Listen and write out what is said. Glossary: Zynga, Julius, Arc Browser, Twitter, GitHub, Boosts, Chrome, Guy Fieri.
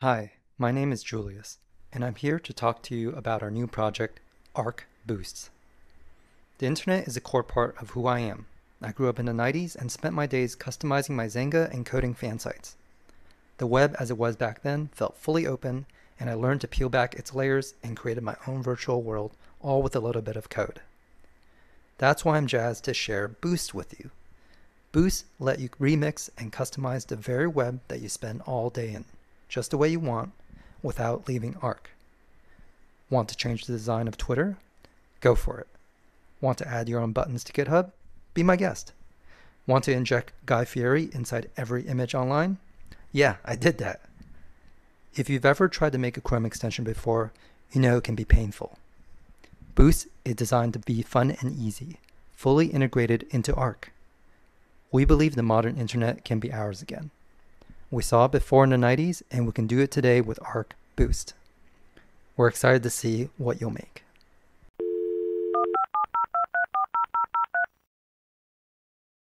Hi, my name is Julius, and I'm here to talk to you about our new project, Arc Boosts. The internet is a core part of who I am. I grew up in the 90s and spent my days customizing my Zynga and coding fan sites. The web as it was back then felt fully open, and I learned to peel back its layers and created my own virtual world, all with a little bit of code. That's why I'm jazzed to share Boost with you. Boost let you remix and customize the very web that you spend all day in, just the way you want, without leaving Arc. Want to change the design of Twitter? Go for it. Want to add your own buttons to GitHub? Be my guest. Want to inject Guy Fieri inside every image online? Yeah, I did that. If you've ever tried to make a Chrome extension before, you know it can be painful. Boost is designed to be fun and easy, fully integrated into Arc. We believe the modern internet can be ours again. We saw it before in the 90s, and we can do it today with Arc Boost. We're excited to see what you'll make.